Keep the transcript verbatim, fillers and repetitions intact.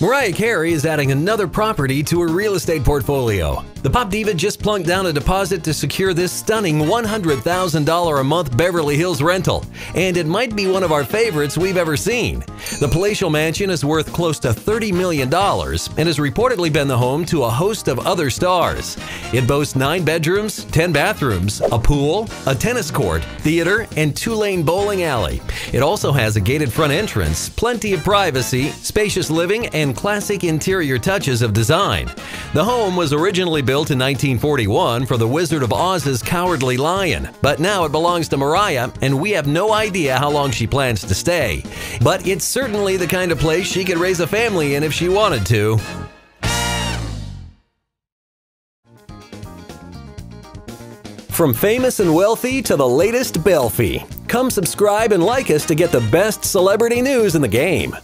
Mariah Carey is adding another property to her real estate portfolio. The pop diva just plunked down a deposit to secure this stunning one hundred thousand dollars a month Beverly Hills rental, and it might be one of our favorites we've ever seen. The palatial mansion is worth close to thirty million dollars and has reportedly been the home to a host of other stars. It boasts nine bedrooms, ten bathrooms, a pool, a tennis court, theater, and two-lane bowling alley. It also has a gated front entrance, plenty of privacy, spacious living, and and classic interior touches of design. The home was originally built in nineteen forty-one for the Wizard of Oz's Cowardly Lion, but now it belongs to Mariah, and we have no idea how long she plans to stay. But it's certainly the kind of place she could raise a family in if she wanted to. From famous and wealthy to the latest belfie, come subscribe and like us to get the best celebrity news in the game.